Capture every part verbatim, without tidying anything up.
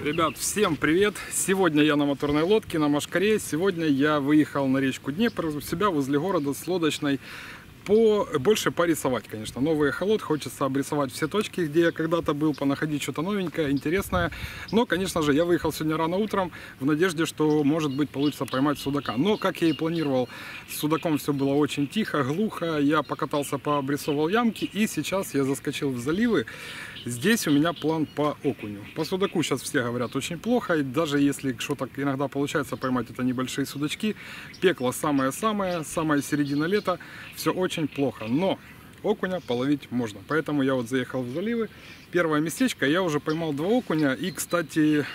Ребят, всем привет! Сегодня я на моторной лодке, на Машкаре. Сегодня я выехал на речку Днепр у себя возле города с лодочной. По... Больше порисовать, конечно. Новый эхолот. Хочется обрисовать все точки, где я когда-то был, понаходить что-то новенькое, интересное. Но, конечно же, я выехал сегодня рано утром в надежде, что, может быть, получится поймать судака. Но, как я и планировал, с судаком все было очень тихо, глухо. Я покатался, пообрисовал ямки, и сейчас я заскочил в заливы. Здесь у меня план по окуню. По судаку сейчас все говорят очень плохо, и даже если что-то иногда получается поймать, это небольшие судачки. Пекло самое-самое, самая середина лета, все очень плохо, но окуня половить можно. Поэтому я вот заехал в заливы, первое местечко, я уже поймал два окуня, и, кстати,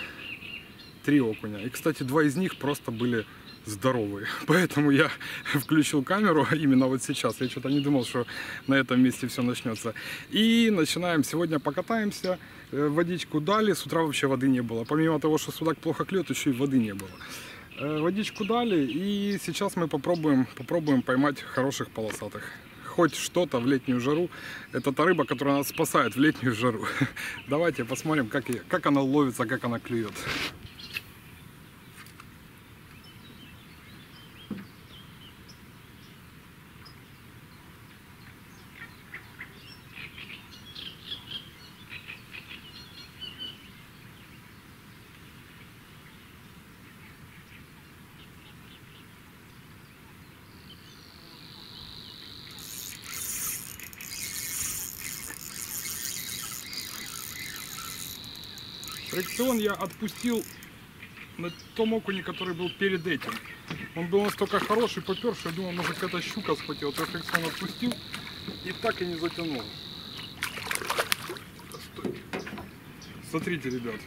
три окуня. И, кстати, два из них просто были здоровые. Поэтому я включил камеру именно вот сейчас. Я что-то не думал, что на этом месте все начнется. И начинаем. Сегодня покатаемся. Водичку дали. С утра вообще воды не было. Помимо того, что судак плохо клюет, еще и воды не было. Водичку дали. И сейчас мы попробуем, попробуем поймать хороших полосатых. Хоть что-то в летнюю жару. Это та рыба, которая нас спасает в летнюю жару. Давайте посмотрим, как, ее, как она ловится, как она клюет. Фрикцион я отпустил на том окуне, который был перед этим. Он был настолько хороший, попер, что я думал, может, какая-то щука схватила. То фрикцион отпустил и так и не затянул. Смотрите, ребят.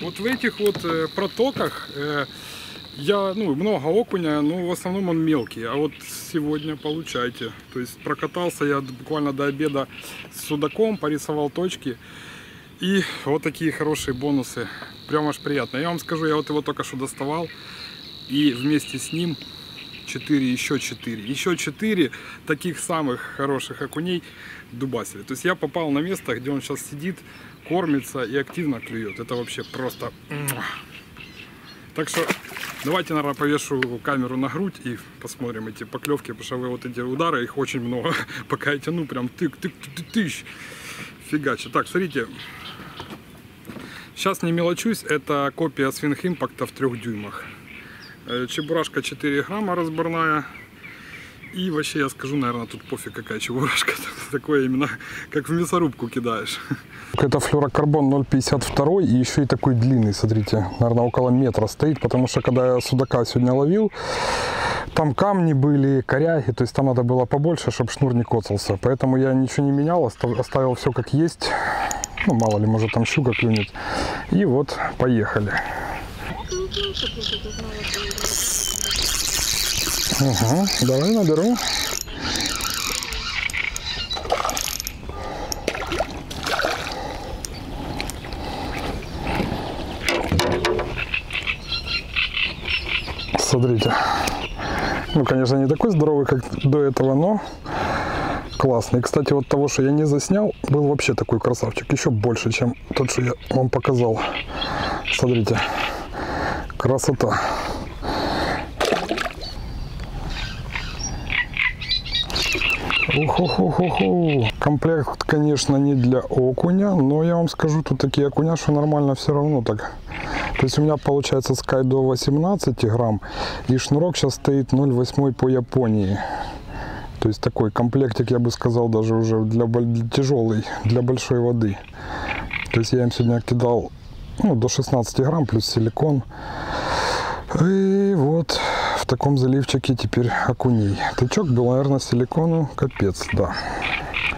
Вот в этих вот э, протоках э, я, ну, много окуня, но в основном он мелкий. А вот сегодня получайте. То есть прокатался я буквально до обеда с судаком, порисовал точки. И вот такие хорошие бонусы. Прям аж приятно. Я вам скажу, я вот его только что доставал. И вместе с ним четыре, еще четыре. Еще четыре таких самых хороших окуней дубасили. То есть я попал на место, где он сейчас сидит, кормится и активно клюет. Это вообще просто... Так что давайте, наверное, повешу камеру на грудь и посмотрим эти поклевки, потому что вот эти удары, их очень много. Пока я тяну, прям тык-тык-тык-тыщ. Фигача. Так, смотрите. Сейчас не мелочусь, это копия свингимпакта в трех дюймах. Чебурашка четыре грамма разборная. И вообще, я скажу, наверное, тут пофиг, какая чебурашка. Такое именно, как в мясорубку кидаешь. Это флюорокарбон ноль пятьдесят два, и еще и такой длинный, смотрите. Наверное, около метра стоит, потому что, когда я судака сегодня ловил, там камни были, коряги, то есть там надо было побольше, чтобы шнур не коцался. Поэтому я ничего не менял, оставил все как есть. Ну, мало ли, может, там щука клюнет. И вот, поехали. Ага, давай наберу. Смотрите. Ну, конечно, не такой здоровый, как до этого, но классный. Кстати, вот того, что я не заснял, был вообще такой красавчик. Еще больше, чем тот, что я вам показал. Смотрите. Красота. Уху-ху-ху-ху. Комплект, конечно, не для окуня, но я вам скажу, тут такие окуня, что нормально все равно так. То есть у меня получается скайдо восемнадцать грамм, и шнурок сейчас стоит ноль восемь по Японии. То есть такой комплектик, я бы сказал, даже уже для, для тяжелый, для большой воды. То есть я им сегодня кидал, ну, до шестнадцати грамм плюс силикон. И вот... В таком заливчике теперь окуней. Тычок был, наверное, силикону капец, да.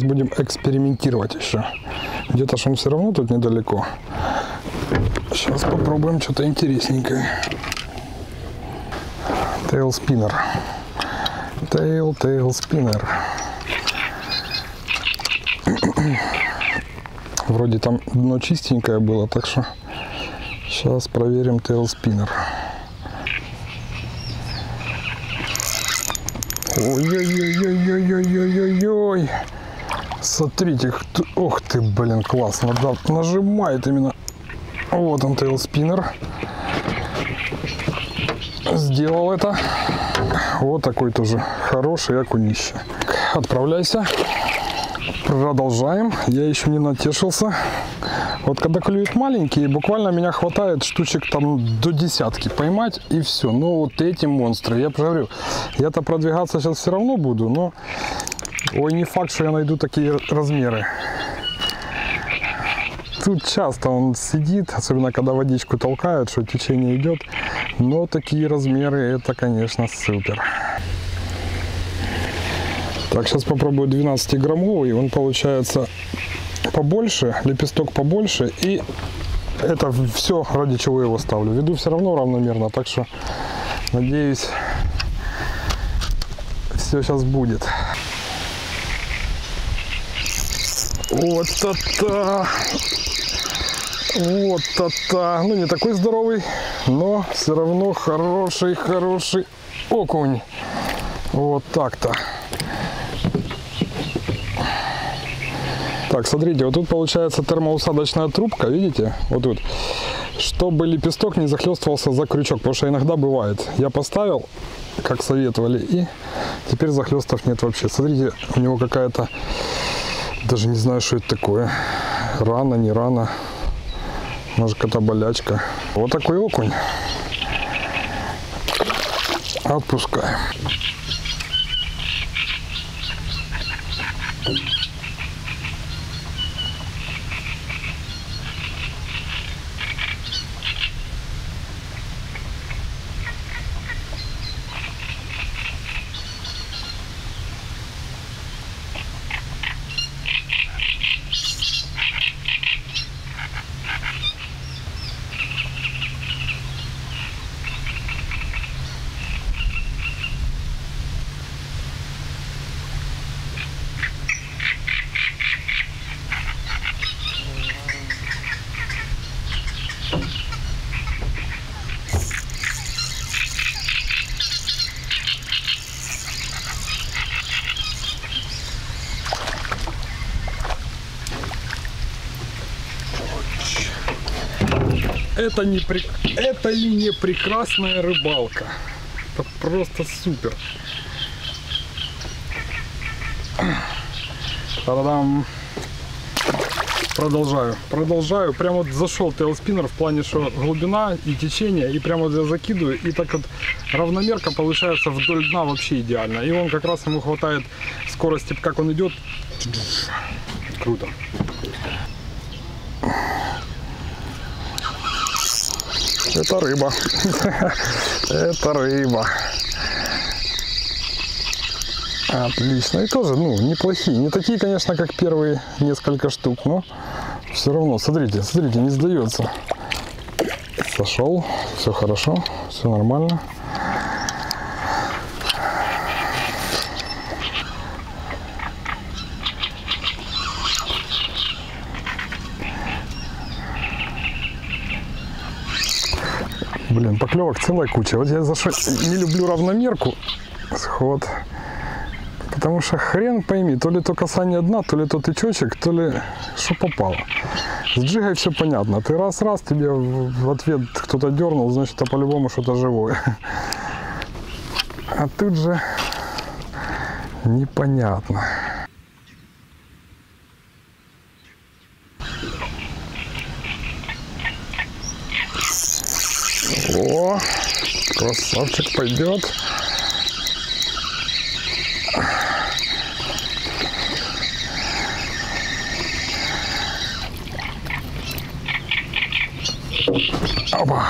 Будем экспериментировать еще. Где-то ж он все равно тут недалеко. Сейчас попробуем что-то интересненькое. Тейл-спиннер. Тейл, тейл-спиннер. Вроде там дно чистенькое было, так что сейчас проверим тейл-спиннер. Ой-ой-ой-ой-ой-ой-ой-ой-ой. Смотрите, ох ты, блин, классно, да, нажимает именно. Вот он, тейл-спиннер. Сделал это. Вот такой тоже хороший окунище. Отправляйся. Продолжаем. Я еще не натешился. Вот когда клюют маленькие, буквально меня хватает штучек там до десятки поймать, и все. Ну вот эти монстры, я говорю, я-то продвигаться сейчас все равно буду, но ой, не факт, что я найду такие размеры. Тут часто он сидит, особенно когда водичку толкают, что течение идет, но такие размеры, это, конечно, супер. Так, сейчас попробую двенадцатиграммовый, он получается побольше, лепесток побольше, и это все, ради чего я его ставлю. Веду все равно равномерно, так что, надеюсь, все сейчас будет. Вот это, вот это, ну не такой здоровый, но все равно хороший, хороший окунь. Вот так-то. Так, смотрите, вот тут получается термоусадочная трубка, видите, вот тут, чтобы лепесток не захлестывался за крючок, потому что иногда бывает. Я поставил, как советовали, и теперь захлестов нет вообще. Смотрите, у него какая-то, даже не знаю, что это такое, рана, не рана, может какая-то болячка. Вот такой окунь. Отпускаем. Это не при... это и не прекрасная рыбалка. Это просто супер. Та-дам. Продолжаю. Продолжаю. Прям вот зашел тейл-спиннер в плане, что глубина и течение. И прямо вот я закидываю. И так вот равномерка получается вдоль дна вообще идеально. И он как раз, ему хватает скорости, как он идет. Круто. Это рыба. Это рыба. Отлично. И тоже, ну, неплохие. Не такие, конечно, как первые несколько штук, но все равно. Смотрите, смотрите, не сдается. Сошел. Все хорошо. Все нормально. Блин, поклевок целая куча. Вот я за что не люблю равномерку. Сход. Потому что хрен пойми, то ли то касание дна, то ли то тычочек, то ли что попало. С джигой все понятно. Ты раз-раз, тебе в ответ кто-то дернул, значит, это по-любому что-то живое. А тут же непонятно. О, красавчик пойдет. Опа.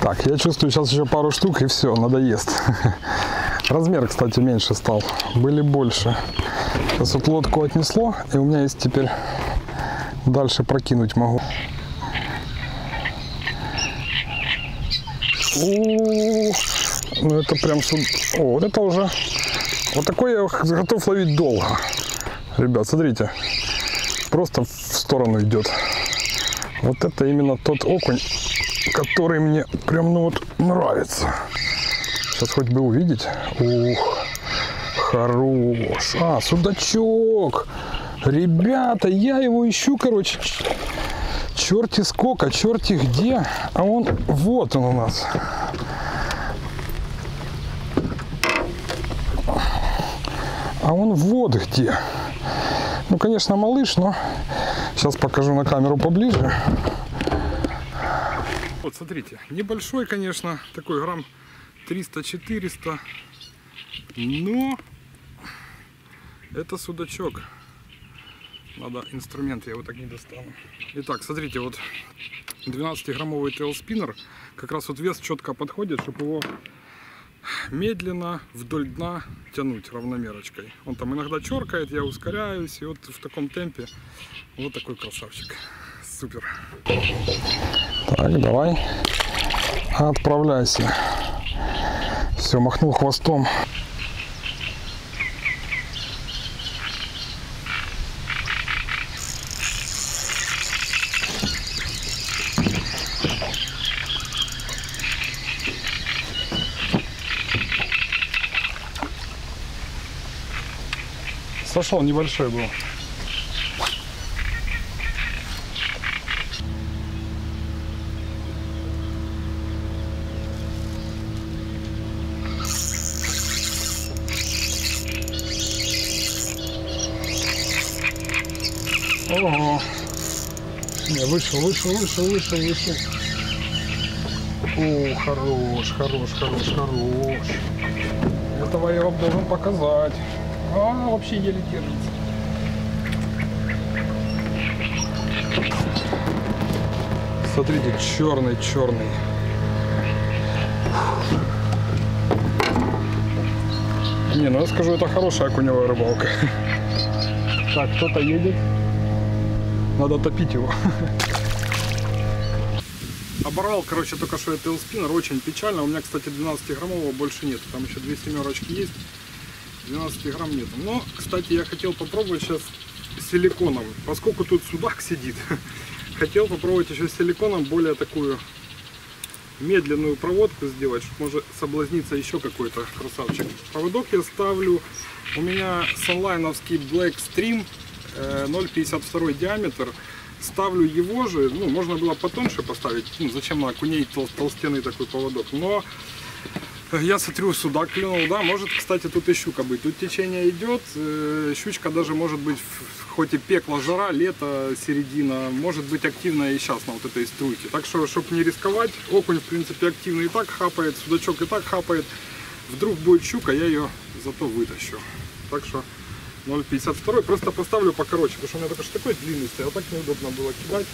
Так, я чувствую, сейчас еще пару штук и все, надоест. Размер, кстати, меньше стал. Были больше. Сейчас вот лодку отнесло, и у меня есть теперь дальше прокинуть могу. О, ну это прям суд... О, вот это уже... Вот такой я готов ловить долго. Ребят, смотрите. Просто в сторону идет. Вот это именно тот окунь, который мне прям, ну вот, нравится. Сейчас хоть бы увидеть. Ух, Хорош. А, судачок. Ребята, я его ищу, короче. Черти сколько, черти где. А он, вот он у нас. А он вот где. Ну, конечно, малыш, но сейчас покажу на камеру поближе. Вот, смотрите, небольшой, конечно, такой грамм триста-четыреста, но это судачок. Надо инструмент, я его так не достану. Итак, смотрите, вот двенадцатиграммовый тейл-спиннер, как раз вот вес четко подходит, чтобы его медленно вдоль дна тянуть равномерочкой. Он там иногда черкает, я ускоряюсь, и вот в таком темпе вот такой красавчик. Супер. Так, давай, отправляйся. Все, махнул хвостом. Сошел, небольшой был. Ого. Не, вышел, вышел, вышел, вышел, вышел. О, хорош, хорош, хорош, хорош. Этого я вам должен показать. А, вообще еле держится. Смотрите, черный, черный. Не, ну я скажу, это хорошая окуневая рыбалка. Так, кто-то едет. Надо топить его. Оборвал, короче, только что я тейл-спиннер. Очень печально. У меня, кстати, двенадцатиграммового больше нет. Там еще две семерочки есть. двенадцати грамм нету. Но, кстати, я хотел попробовать сейчас силиконовый, поскольку тут судак сидит. Хотел попробовать еще силиконом более такую медленную проводку сделать, чтобы может соблазниться еще какой-то красавчик. Проводок я ставлю, у меня санлайновский Black Stream ноль пятьдесят два диаметр. Ставлю его же, ну, можно было потоньше поставить, ну, зачем на окуней тол толстенный такой поводок, но... Я смотрю, судак клюнул, да, может, кстати, тут и щука быть. Тут течение идет, щучка даже может быть, хоть и пекло, жара, лето, середина, может быть активная и сейчас на вот этой струйке. Так что, чтобы не рисковать, окунь, в принципе, активно и так хапает, судачок и так хапает. Вдруг будет щука, я ее зато вытащу. Так что ноль пятьдесят два просто поставлю покороче, потому что у меня только что такой длинный стоял, а так неудобно было кидать.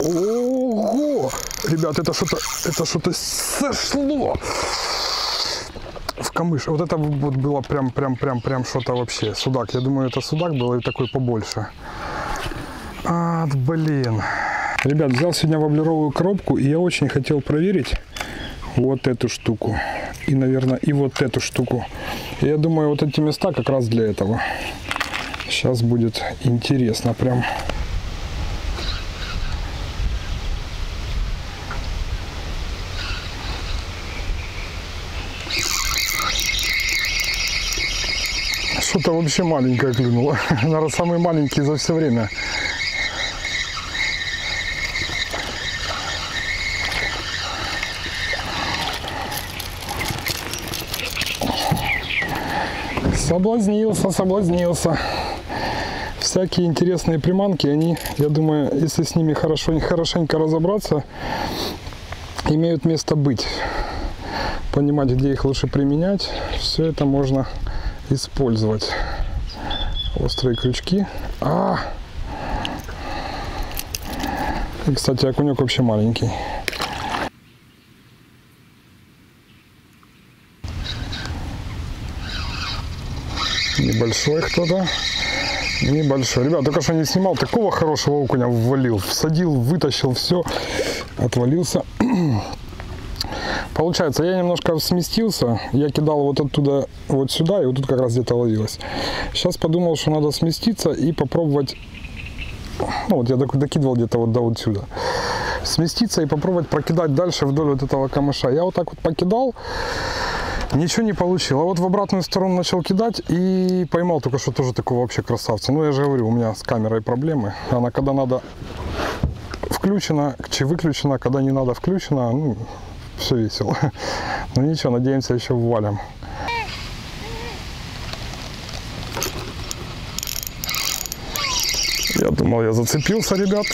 Ого! Ребят, это что-то, это что-то сошло в камыш. Вот это вот было прям, прям, прям, прям что-то вообще. Судак. Я думаю, это судак был и такой побольше. А, блин. Ребят, взял сегодня воблеровую коробку, и я очень хотел проверить вот эту штуку. И, наверное, и вот эту штуку. Я думаю, вот эти места как раз для этого. Сейчас будет интересно прям. Что-то вообще маленькое клюнуло. Наверное, самый маленький за все время. Соблазнился, соблазнился. Всякие интересные приманки, они, я думаю, если с ними хорошо, хорошенько разобраться, имеют место быть. Понимать, где их лучше применять. Все это можно... использовать. Острые крючки. А! И, кстати, окунек вообще маленький. Небольшой кто-то. Небольшой. Ребят, только что не снимал. Такого хорошего окуня ввалил. Всадил, вытащил, все. Отвалился. Получается, я немножко сместился, я кидал вот оттуда, вот сюда, и вот тут как раз где-то ловилось. Сейчас подумал, что надо сместиться и попробовать, ну вот я докидывал где-то вот до вот сюда. сместиться и попробовать прокидать дальше вдоль вот этого камыша. Я вот так вот покидал, ничего не получил. А вот в обратную сторону начал кидать и поймал только что тоже такого вообще красавца. Ну, я же говорю, у меня с камерой проблемы. Она когда надо включена, че выключена, когда не надо включена, ну, все весело. Ну ничего, надеемся, еще ввалим. Я думал, я зацепился, ребят.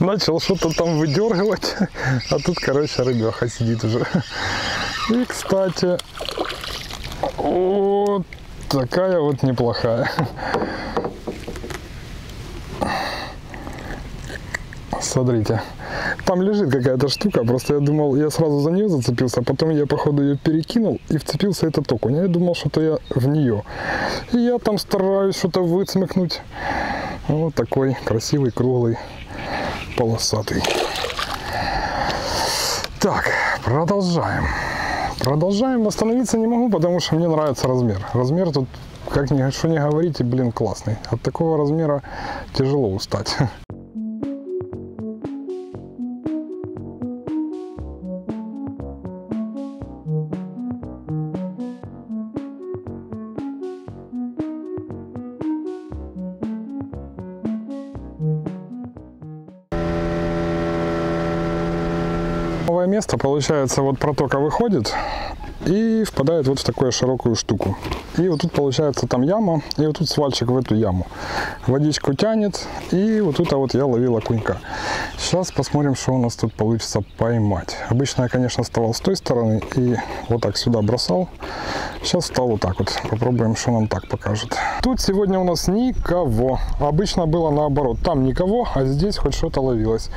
Начал что-то там выдергивать. А тут, короче, рыбеха сидит уже. И, кстати, вот такая вот неплохая. Смотрите, там лежит какая-то штука, просто я думал, я сразу за нее зацепился, а потом я, походу, ее перекинул и вцепился этот окунь. Я думал, что-то я в нее. И я там стараюсь что-то выцмыкнуть. Вот такой красивый, круглый, полосатый. Так, продолжаем. Продолжаем. Остановиться не могу, потому что мне нравится размер. Размер тут, как ни что не говорите, блин, классный. От такого размера тяжело устать. Место получается, вот протока выходит и впадает вот в такую широкую штуку, и вот тут получается там яма, и вот тут свальчик в эту яму, водичку тянет, и вот тут а вот я ловил окунька. Сейчас посмотрим, что у нас тут получится поймать. Обычно я, конечно, вставал с той стороны и вот так сюда бросал. Сейчас встал вот так вот. Попробуем, что нам так покажет. Тут сегодня у нас никого. Обычно было наоборот. Там никого, а здесь хоть что-то ловилось.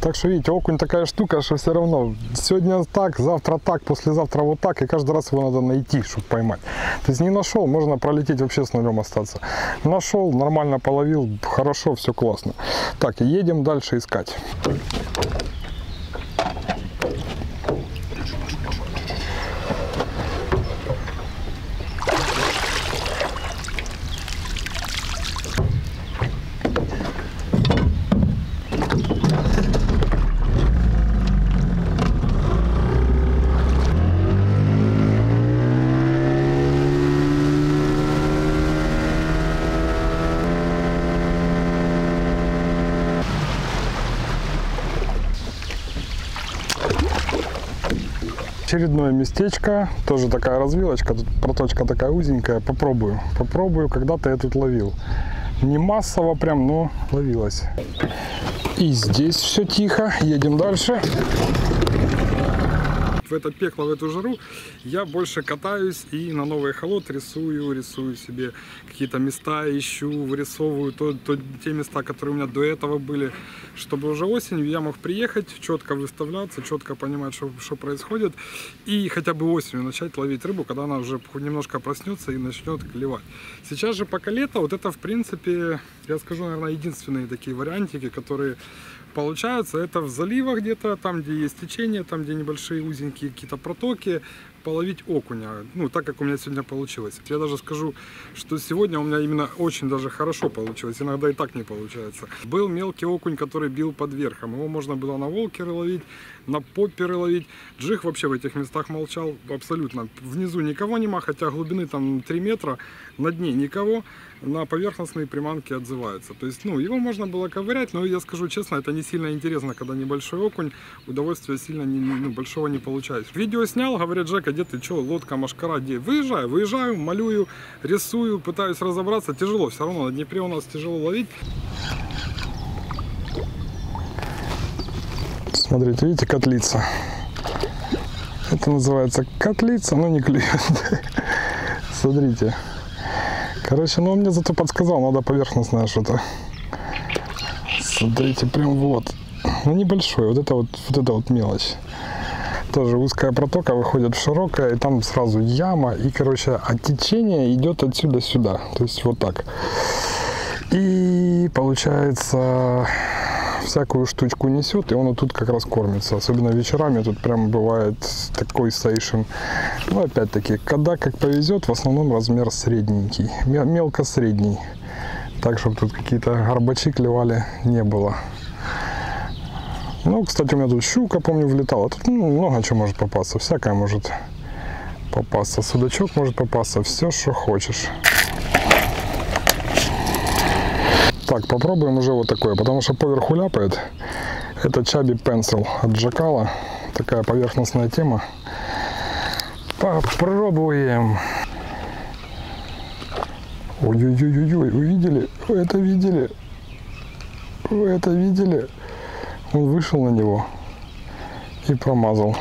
Так что, видите, окунь такая штука, что все равно сегодня так, завтра так, послезавтра вот так. И каждый раз его надо найти, чтобы поймать. То есть не нашел, можно пролететь вообще с нулем остаться. Нашел, нормально половил, хорошо, все классно. Так, едем дальше искать. Очередное местечко, тоже такая развилочка, тут проточка такая узенькая, попробую, попробую, когда-то я тут ловил, не массово прям, но ловилось. И здесь все тихо, едем дальше. В это пекло, в эту жару я больше катаюсь и на новый эхолот рисую, рисую себе какие-то места, ищу, вырисовываю то, то, те места, которые у меня до этого были, чтобы уже осенью я мог приехать, четко выставляться, четко понимать, что, что происходит, и хотя бы осенью начать ловить рыбу, когда она уже немножко проснется и начнет клевать. Сейчас же пока лето, вот это в принципе, я скажу, наверное, единственные такие вариантики, которые получается, это в заливах где-то, там, где есть течение, там, где небольшие узенькие какие-то протоки, половить окуня. Ну, так как у меня сегодня получилось. Я даже скажу, что сегодня у меня именно очень даже хорошо получилось. Иногда и так не получается. Был мелкий окунь, который бил под верхом. Его можно было на волкеры ловить, на попперы ловить. Джиг вообще в этих местах молчал абсолютно. Внизу никого нема, хотя глубины там три метра, на дне никого. На поверхностные приманки отзываются. То есть, ну, его можно было ковырять, но я скажу честно, это не сильно интересно, когда небольшой окунь, удовольствия сильно не, ну, большого не получаешь. Видео снял, говорят, Жека, где ты, что, лодка, Машкара, где? Выезжаю, выезжаю, малюю, рисую, пытаюсь разобраться, тяжело, все равно на Днепре у нас тяжело ловить. Смотрите, видите, котлица. Это называется котлица, но не клюет. Смотрите. Короче, ну он мне зато подсказал, надо поверхностное что-то. Смотрите, прям вот. Ну небольшой, вот это вот, вот это вот мелочь. Тоже узкая протока выходит в широкая, и там сразу яма, и, короче, от течения идет отсюда сюда. То есть вот так. И получается, всякую штучку несет, и он вот тут как раз кормится. Особенно вечерами тут прям бывает такой сейшн. Ну, опять-таки, когда как повезет, в основном размер средненький, мелко-средний. Так, чтобы тут какие-то горбачи клевали, не было. Ну, кстати, у меня тут щука, помню, влетала. Тут ну, много чего может попасться. Всякое может попасться. Судачок может попасться. Все, что хочешь. Так, попробуем уже вот такое, потому что поверху ляпает. Это Chubby Pencil от Джакала. Такая поверхностная тема. Попробуем. Ой-ой-ой-ой, вы видели? Вы это видели? Вы это видели? Он вышел на него и промазал.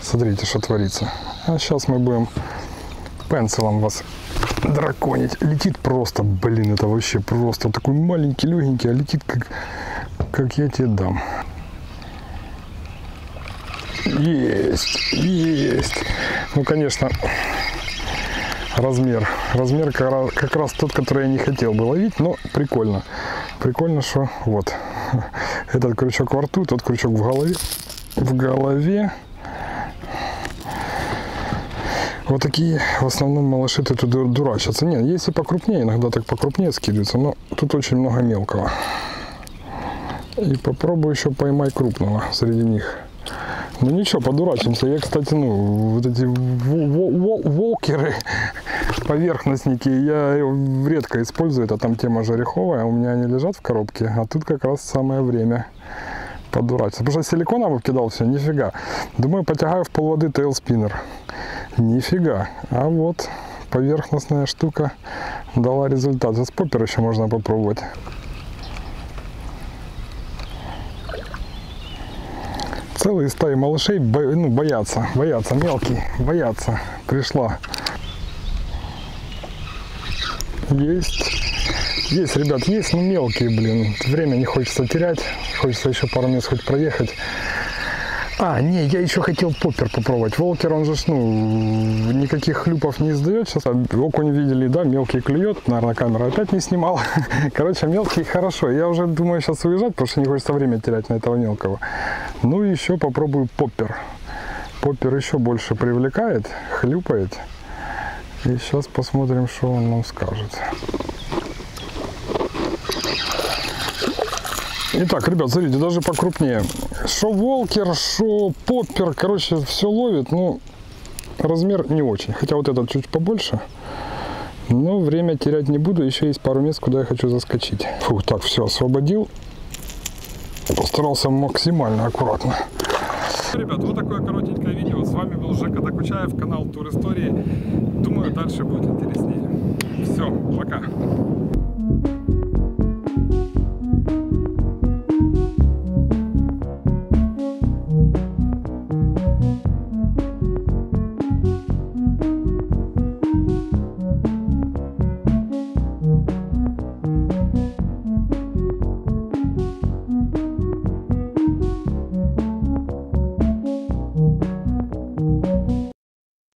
Смотрите, что творится. А сейчас мы будем пенсилом вас драконить. Летит просто, блин, это вообще просто. Такой маленький, легенький, а летит как, как я тебе дам. Есть, есть. Ну, конечно, размер. Размер как раз тот, который я не хотел бы ловить, но прикольно. Прикольно, что вот. Этот крючок во рту, тот крючок в голове. В голове. Вот такие, в основном, малыши тут дурачатся. Нет, есть и покрупнее, иногда так покрупнее скидываются, но тут очень много мелкого. И попробую еще поймай крупного среди них. Ну ничего, подурачимся. Я, кстати, ну, вот эти волкеры, поверхностники, я редко использую. Это там тема жереховая, у меня они лежат в коробке, а тут как раз самое время подурачиться. Потому что силиконом вкидал все, нифига. Думаю, потягаю в полводы тейл-спиннер. Нифига. А вот поверхностная штука дала результат. Сейчас поппер еще можно попробовать. Целые стаи малышей бо... ну, боятся, боятся, мелкие, боятся. Пришла. Есть. Есть, ребят, есть, но мелкие, блин. Время не хочется терять. Хочется еще пару мест хоть проехать. А, не, я еще хотел поппер попробовать. Волкер, он же, ну, никаких хлюпов не издает. Сейчас окунь видели, да, мелкий клюет. Наверное, камера опять не снимала. Короче, мелкий хорошо. Я уже думаю сейчас уезжать, потому что не хочется время терять на этого мелкого. Ну, еще попробую поппер. Поппер еще больше привлекает, хлюпает. И сейчас посмотрим, что он нам скажет. Итак, ребят, смотрите, даже покрупнее. Шо волкер, шо поппер, короче, все ловит, но размер не очень. Хотя вот этот чуть побольше, но время терять не буду. Еще есть пару мест, куда я хочу заскочить. Фух, так, все, освободил. Постарался максимально аккуратно. Ребят, вот такое коротенькое видео. С вами был Жек Атакучаев, канал Тур Истории. Думаю, дальше будет интереснее. Все, пока.